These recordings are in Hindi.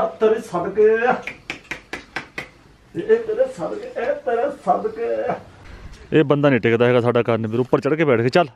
तेरे सदके ये बंदा नहीं टिकता है साडा करने फिर उपर चढ़ के बैठ के चल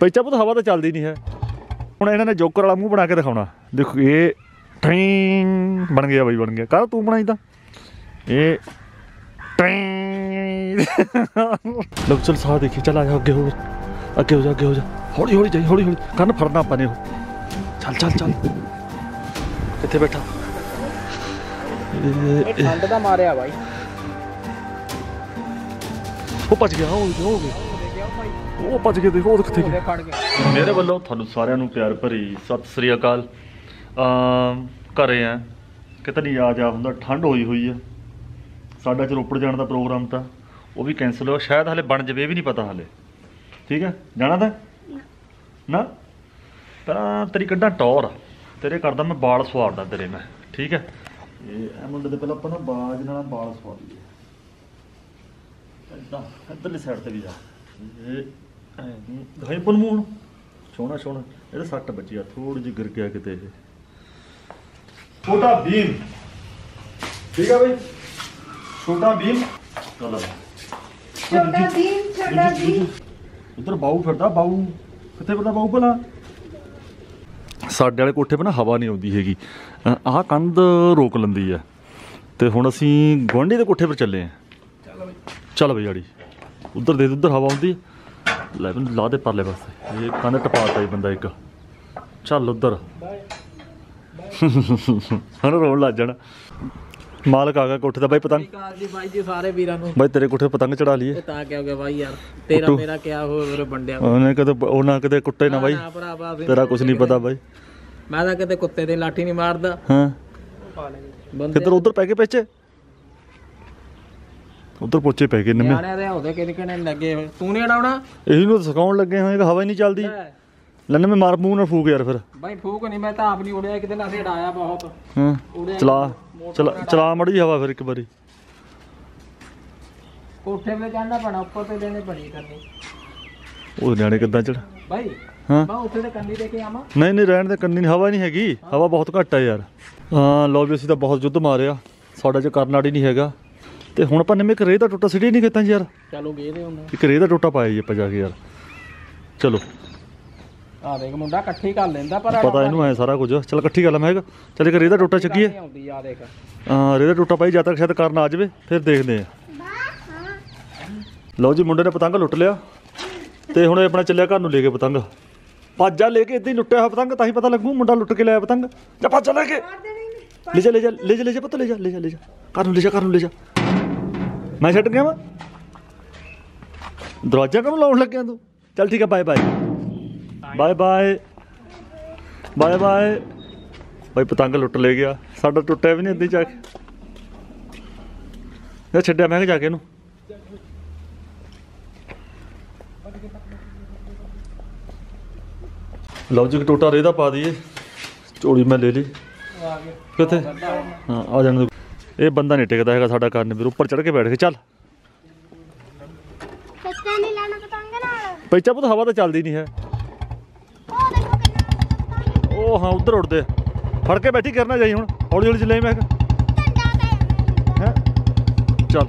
पैचा पुत हवा तो चलती नहीं है हूँ। इन्होंने जोकर वाला मूँह बना के दिखाना। देखो ये ट्रेन बन गया बई बन गया कर तू बनाई तो ये ट्रेन लो चल साह देखिए चल आ जाओ अगे हो जा हौली हौली जाइए हौली हौली कन्न फड़ना पाने हो चल चल चल कितने बैठा ठंड का मारे भाई वो भज गया हो गया वो भज गया देखो कितने। मेरे वालों थानू सारियां प्यार भरी सत श्री अकाल। घर हैं कितनी आज आ हूँ ठंड होई हुई है साढ़ा च रोपड़ जाने का प्रोग्राम था वो भी कैंसल हो शायद हाले बन जाए भी नहीं पता हाले ठीक है जाना था ना पर तेरी कड़ा टौर तेरे करदा मैं बाल सवारदा तेरे मैं ठीक है ये मुंडे पहले अपन बाज ना बाल सवार लिए इदा इधरली साइड से भी जा दही पलमून सोहना सोहना ये सट बची थोड़ी जी गिर गया किते छोटा भीम ठीक है भाई छोटा भीम चलो छोटा भीम उधर बाहू फिरदा बाहू कितने फिरदा बाहू भला साढ़े वाले कोठे पर ना हवा नहीं आती हैगी आह कंध रोक लेंदी है तो हुण असीं गुआंढी के कोठे पर चले हैं चल बई आड़ी उधर दे उधर हवा आती लै ला दे परले पासे ये कंध टपाता ही बंदा एक चल उधर हर रोन लग जाना मालक आ गया कोठे दा भाई पतंग भाई जी सारे वीरां नूं भाई तेरे कोठे पतंग चढ़ा लिए पता क्या हो गया भाई यार तेरा मेरा क्या हो मेरे बंडिया ओने कदे ओना कदे कुट्टे ना भाई तेरा कुछ नहीं पता भाई मैं दा कदे कुत्ते दी लाठी नहीं मारदा हां किधर उधर पैके पेचे उधर पोचे पैके नमे यार रे होदे किने किने लगे तू नहीं अड़ावना यही नु सकाउन लगे होए हवा ही नहीं चलदी लन्ने में मार मूंह ना फूक यार फिर भाई फूक नहीं मैं ता आप नहीं उड़या किदे ना से अड़ाया बहुत हां चला चला चला मड़ी हवा फिर एक बारी कोठे पे जाना पड़ा ऊपर पे देने पड़ी करनी ओ न्याणे किदा चढ़ भाई हां बा उठे ते कन्नी लेके आवा नहीं नहीं रहन दे कन्नी नहीं हवा नहीं हैगी हवा बहुत घट है यार हां लो भी ਅਸੀਂ ਤਾਂ बहुत युद्ध मारिया ਸਾਡਾ ਚ ਕਰਨਾੜੀ नहीं ਹੈਗਾ ਤੇ ਹੁਣ ਆਪਾਂ ਨਿਮੇ ਇੱਕ ਰੇਹ ਦਾ ਟੋਟਾ ਸਿੱਟੀ ਨਹੀਂ ਕੀਤਾ ਯਾਰ ਚਲੋ ਗਏ ਦੇ ਹੁੰਦਾ ਇੱਕ ਰੇਹ ਦਾ ਟੋਟਾ ਪਾਇਆ ਜੀ ਆਪਾਂ ਜਾ ਕੇ ਯਾਰ ਚਲੋ ਆ ਦੇਖ ਮੁੰਡਾ ਇਕੱਠੀ ਕਰ ਲੈਂਦਾ ਪਰ ਪਤਾ ਇਹਨੂੰ ਐ ਸਾਰਾ ਕੁਝ ਚਲ ਇਕੱਠੀ ਕਰ ਲੈ ਮੈਂ ਚਲ ਇੱਕ ਰੇਹ ਦਾ ਟੋਟਾ ਚੱਕੀਏ ਆ ਦੇਖ ਰੇਹ ਦਾ ਟੋਟਾ ਭਾਈ ਜਦ ਤੱਕ ਸ਼ਾਇਦ ਕਰਨ ਆ ਜਾਵੇ ਫਿਰ ਦੇਖਦੇ ਆ ਲਓ ਜੀ ਮੁੰਡੇ ਨੇ ਪਤੰਗ ਲੁੱਟ ਲਿਆ ਤੇ ਹੁਣ ਇਹ ਆਪਣਾ ਚੱਲਿਆ ਘਰ ਨੂੰ ਲੈ ਕੇ ਪਤੰਗ ਪਾਜਾ ਲੈ ਕੇ ਇੱਦਾਂ ਹੀ ਲੁੱਟਿਆ ਹੋਇਆ ਪਤੰਗ ਤਾਂ ਹੀ ਪਤਾ ਲੱਗੂ ਮੁੰਡਾ ਲੁੱਟ ਕੇ ਲਿਆ ਪਤੰਗ ਜਾ ਪਾਜਾ ਲੈ ਕੇ ਲੈ ਜਾ ਪਤਾ ਲੈ ਜਾ ਘਰ ਨੂੰ ਲੈ ਜਾ ਮੈਂ ਛੱਡ ਗਿਆ ਵਾ ਦਰਵਾਜ਼ਾ ਕਿਉਂ ਲਾਉਣ ਲੱਗਿਆ ਤੂੰ ਚਲ ਠੀਕ ਆ ਬਾਏ ਬਾਏ भाई पतंग लुट ले गया साडा टुटिया भी नहीं इद्दी जाके छड्डिया मैं जाके इनू लो जी टोटा रेहदा पा दिए चोली मैं ले ली किथे हाँ आ जाने ये बंदा नहीं टिकता है साडा करने फिर उपर चढ़ के बैठ के चल पैचा पुत हवा तो चलती नहीं है ओ हाँ उधर उड़ते फड़ के बैठी करना चाहिए हूँ हौली हौली चले मैं है चल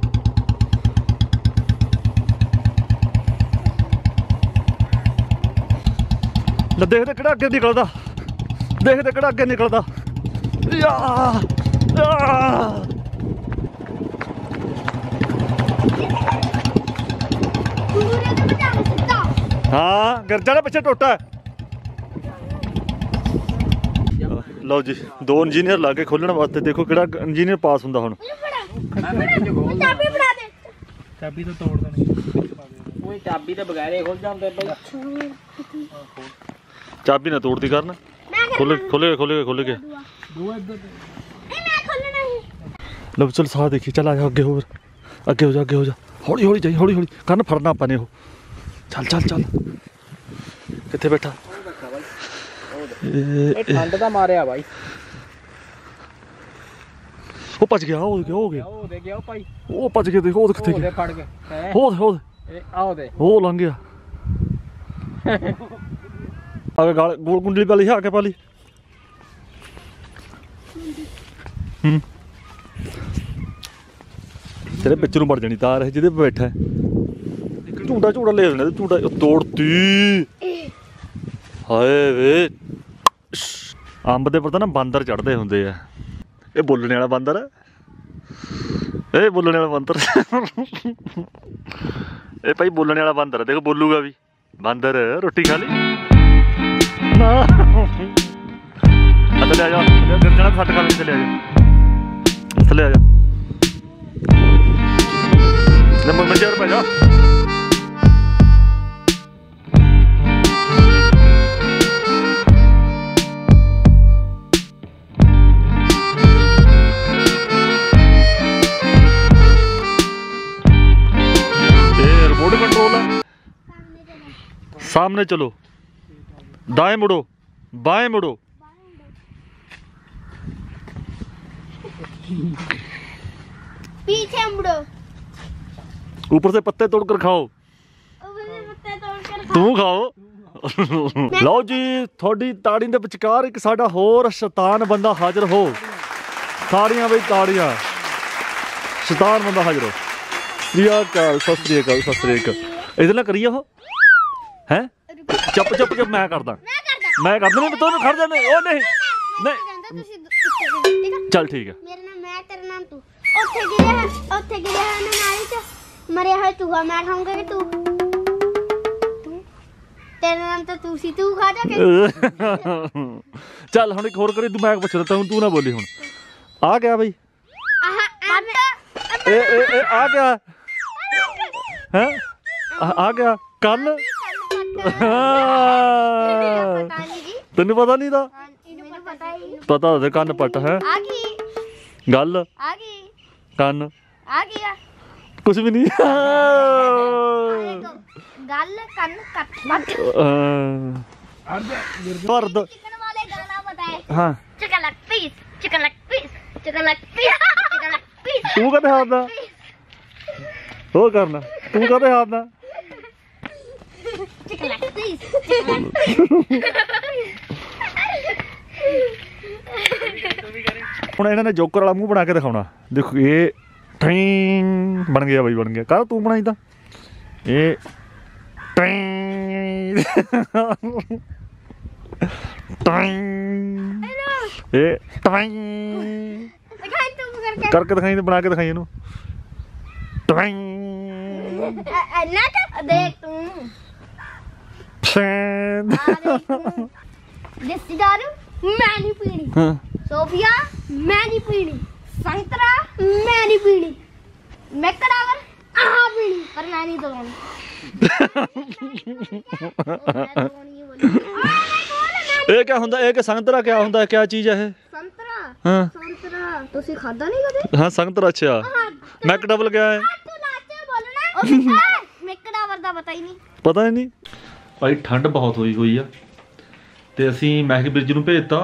देखते कड़ा अगे निकलता हाँ गिरजा ना पिछे टोटा है लो जी दो इंजीनियर लाके खोलने वास्ते देखो किड़ा इंजीनियर पास हुंदा हुण चाबी तो तोड़ देनी ओए चाबी तो बगैर ही खुल जांदे भाई चाबी ना तोड़ती करना खोले के दो इधर नहीं मैं खोलना नहीं लो चल साह देखिए चल आ जाओ अगे हो जा हौली हौली कन्न फड़ना पाने हो चल किथे बैठा ठंड का मारे भाई वो भज गया हो गया भाई वो भज गया देखो उधर किथे गया फड़ के हो लंघ गया आगे गोल कुंडली पाली है आगे पाली। तेरे पिछे नू बढ़ जानी तार है जिदे बैठा है झूटा झूटा ले लेना झूटा तोड़ती। हाय वे अंब दे पर ना बंदर चढ़ते होंगे है। ये बोलने वाला बंदर है, ये बोलने वाला बंदर ये भाई बोलने वाला बंदर है। देखो बोलूगा भी बंदर। रोटी खा ली ना चले आ जाओ जाना फट खा ली चले आ जाओ चले आ जाओ मंजर पा जाओ। सामने चलो, दाएं मुड़ो, बाएं मुड़ो। पीछे मुड़ो। ऊपर से पत्ते तोड़कर खाओ। तू खाओ। लो जी थोड़ी ताड़ी दे विचकार एक साडा होर शैतान बंदा हाजिर हो। ताड़ियां बई ताड़ियां। शैतान बंदा हाजिर हो। सत श्री अकाल सत श्री अकाल। इधर ना करिए हो हैं चुप चुप चुप। मैं करदा मैं करदा नहीं तो खड़ जा। नहीं ओ नहीं नहीं चल ठीक है। मेरा नाम मैं तेरा नाम तू ओथे गिरया है ना नाली च मरे है चूहा। मैं खाऊंगा कि तू तेरा नाम तो तू सी तू खा जा के चल। हुन एक और करी तू मैं पूछदा तू तू ना बोली। हुन आ गया भाई ए ए ए आ गया हैं आ गया कल तेन पता नहीं था पता था कन्न पट है गल कन्न कुछ भी नहीं तू कहते हारना वो करना तू कहते हारना ਹੁਣ ਇਹਨਾਂ ਨੇ ਜੋਕਰ ਵਾਲਾ ਮੂੰਹ ਬਣਾ ਕੇ ਦਿਖਾਉਣਾ। ਦੇਖੋ ਇਹ ਟ੍ਰਿੰਗ ਬਣ ਗਿਆ ਬਈ ਬਣ ਗਿਆ। ਕਰ ਤੂੰ ਬਣਾਈ ਤਾਂ ਇਹ ਟ੍ਰਿੰਗ ਟ੍ਰਿੰਗ ਇਹ ਟ੍ਰਿੰਗ ਕਰਕੇ ਦਿਖਾਈ ਤੇ ਬਣਾ ਕੇ ਦਿਖਾਈ ਇਹਨੂੰ ਟ੍ਰਿੰਗ ਨਾ ਤਾਂ ਦੇਖ ਤੂੰ मैंने पीनी सोफिया मैंने पीनी संतरा मैंने पीनी मैं पीनी पर मैं नहीं ये क्या होता है संतरा क्या होता है क्या चीज है संतरा। हाँ संतरा तो सी खादा नहीं कदे। हाँ संतरा अच्छा मैक डबल क्या है पता ही नहीं। भाई ठंड बहुत हुई हुई है तो असी मैक वीर जी भेजता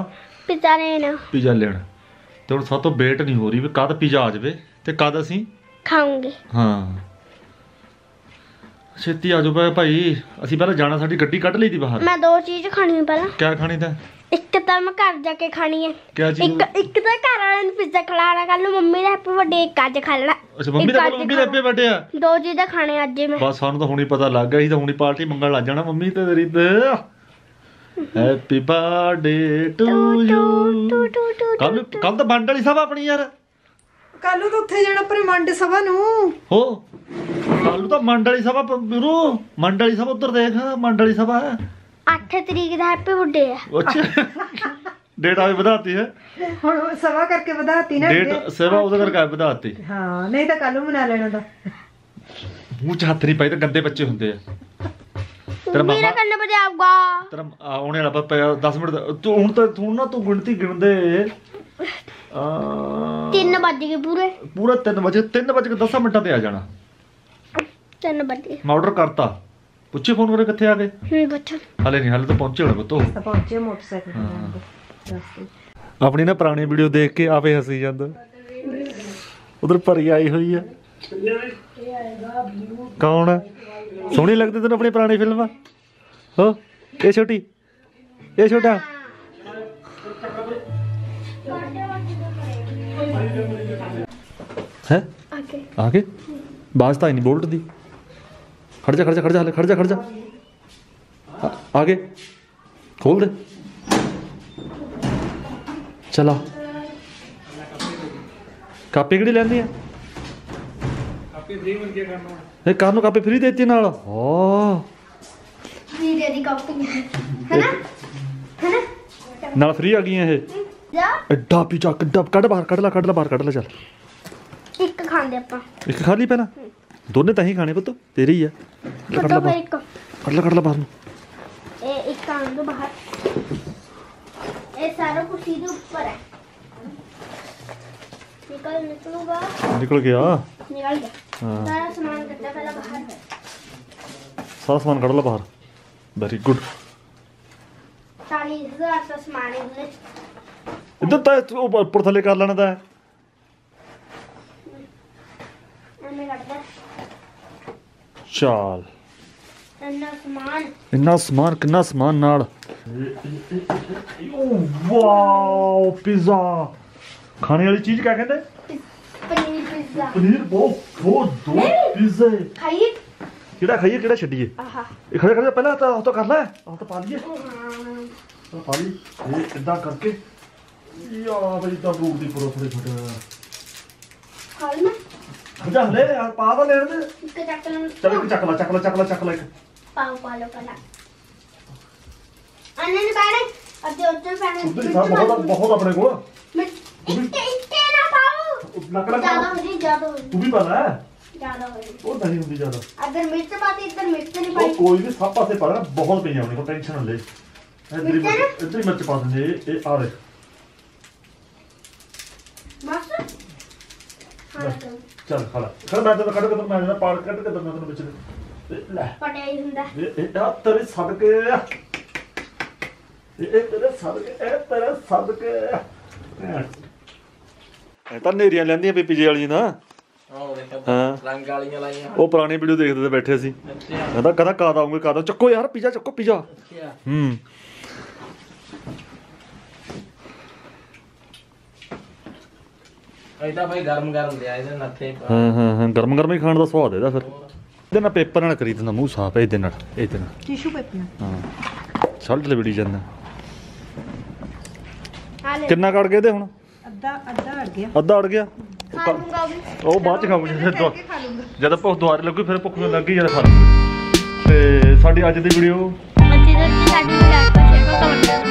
पिज़्ज़ा लेना तो हम सातों वेट नहीं हो रही भी कद पिज़्ज़ा आ जाए तो कद असी खाऊंगे। हाँ छेती आ जाओ भाई। असी पहले जाना साडी गड्डी कट ली थी बाहर। मैं दो चीज खानी है पहले। क्या खानी था? एक तो मैं घर जाके खानी है। क्या चीज़? एक तो घर वाले ने पिज़्ज़ा खिलाना कल नूं मम्मी दा हैप्पी बर्थडे एक अज खा लेना। अच्छा मम्मी दा हैप्पी बर्थडे है दो चीज़ां खाने अज ही मैं बस। सानूं तां हुणी पता लग गया तां हुणी पार्टी मंगण लग जाना मम्मी ते तेरी ते हैप्पी बर्थडे टू यू। कल कल तां वंड वाली सभा अपनी यार कल नूं तां उत्थे जाना पर मंड सभा नूं हो कल नूं तां मंड वाली सभा बिरू मंड वाली सभा उधर देख मंड वाली सभा 8 तारीख दा हैप्पी बर्थडे है। अच्छा डेट आवे बधाती है हुन सवा करके बधाती ना डेट सवा उधर करके बधाती। हां नहीं तो कल मना लेना था मुंह छातरी पाई तो गंदे बच्चे होते हैं। तेरा मामा मेरा करने बजे आऊंगा तेरा आने वाला पापा 10 मिनट तू हुन तो थू ना तू गिनती गिनदे 3 बज गए पूरे पूरा 3 बज के 10 मिनट पे आ जाना 3 बज गए। मैं ऑर्डर करता ਪੁੱਛੇ ਫੋਨ ਕਰੇ ਕਿੱਥੇ ਆ ਗਏ ਫਿਰ ਬੱਚਾ ਹਲੇ ਨਹੀਂ ਹਲੇ ਤਾਂ ਪਹੁੰਚੇ ਹੋਣਾ ਬਤੋ ਪਹੁੰਚੇ ਮੋਟਰਸਾਈਕਲ ਆਪਣੀ ਨਾ ਪੁਰਾਣੀ ਵੀਡੀਓ ਦੇਖ ਕੇ ਆਵੇ ਹਸੀ ਜਾਂਦਾ ਉਧਰ ਭਰੀ ਆਈ ਹੋਈ ਆ ਕੌਣ ਸੋਹਣੀ ਲੱਗਦੀ ਤੈਨੂੰ ਆਪਣੀ ਪੁਰਾਣੀ ਫਿਲਮਾਂ ਹੋ ਇਹ ਛੋਟੀ ये छोटा है आके बाजता ही नहीं, बोल्ट दी। खड़ जा खड़ जा खड़ जा खड़ जा खड़ जा आगे खोल दे चला कापी कड़ी लेनी है कानू कापी फ्री देती है नाल नाल फ्री आ गई है एडा पिछा कड़ बाहर कड़ ला चल एक खांदे आपां एक खा ली पहला दोनों तही खाने पुत्त तेरी ही है कड़ ला बाहर ए एक कान दो बाहर ए सारा कुर्सी के ऊपर है निकलूंगा निकल गया हां सारा सामान कड़ा पहला बाहर है सारा सामान कड़ ला बाहर वेरी गुड 40000 का सामान है इधर तो ऊपर थले कर लेना था चाल इन्ना समान किन्ना समान नाल वाओ पिज़्ज़ा खाने वाली चीज क्या कहते हैं पनीर पिज़्ज़ा पनीर बहुत दो पिज़्ज़े खाइए किड़ा खाइए किड़ा छड़िए खड़े खड़े पहले तो कर ले तो पा लिए तो पा ली ये इदा करके यार भाई तो रूट दी पूरा थोड़े छोटे खा ले जा ले यार पावा लेने दे इसको चक लो चक लो पाव पालो कला अनन बाड़े अब जो जो फैन बहुत अपने को इसके ना पाव ज्यादा हो गई तू भी पाला है ज्यादा हो गई और नहीं होती ज्यादा अगर मिर्च पाती इधर मिर्च नहीं पाई कोई भी सब पासे पड़ा बहुत पई अपने को टेंशन ले इधर मिर्च पा दे ये आ रे मास्टर हां चल खाला कर मैं तो कट के मैं ना पाड़ कट के मैं तो बिच ले पटाई हुंदा ए तेरे सदके ए तो नेरियां लेंदियां पीजे वाली ना हां देखा रंग वाली लाईयां ओ पुरानी वीडियो देखदे ते बैठे सी कहदा कादा आऊंगे कादा चक्को यार पिज़्ज़ा चक्को पिज़्ज़ा ਇਹਦਾ ਭਾਈ ਗਰਮ ਗਰਮ ਲਿਆ ਇਹਦੇ ਨੱਥੇ ਹਾਂ ਗਰਮ ਗਰਮ ਹੀ ਖਾਣ ਦਾ ਸਵਾਦ ਇਹਦਾ ਫਿਰ ਇਹਦੇ ਨਾਲ ਪੇਪਰ ਨਾਲ ਕਰੀ ਦਿੰਦਾ ਮੂੰਹ ਸਾਫ ਇਹਦੇ ਨਾਲ ਟਿਸ਼ੂ ਪੇਪਰ ਹਾਂ ਸਾਲਟ ਲਵੜੀ ਜਾਂਦਾ ਕਿੰਨਾ ਕੱਢ ਗਏ ਤੇ ਹੁਣ ਅੱਧਾ ਅੜ ਗਿਆ ਖਾ ਲੂੰਗਾ ਉਹ ਬਾਅਦ ਚ ਖਾਉਂਗਾ ਜਦ ਭੁੱਖ ਦੁਆਰੇ ਲੱਗੂ ਫਿਰ ਭੁੱਖ ਨਾ ਲੱਗੀ ਜਦ ਖਾ ਤੇ ਸਾਡੀ ਅੱਜ ਦੀ ਵੀਡੀਓ ਬੱਚੇ ਦੇ ਸਾਡੀ ਲਾਈਕ ਸ਼ੇਅਰ ਕਰੋ ਕਮੈਂਟ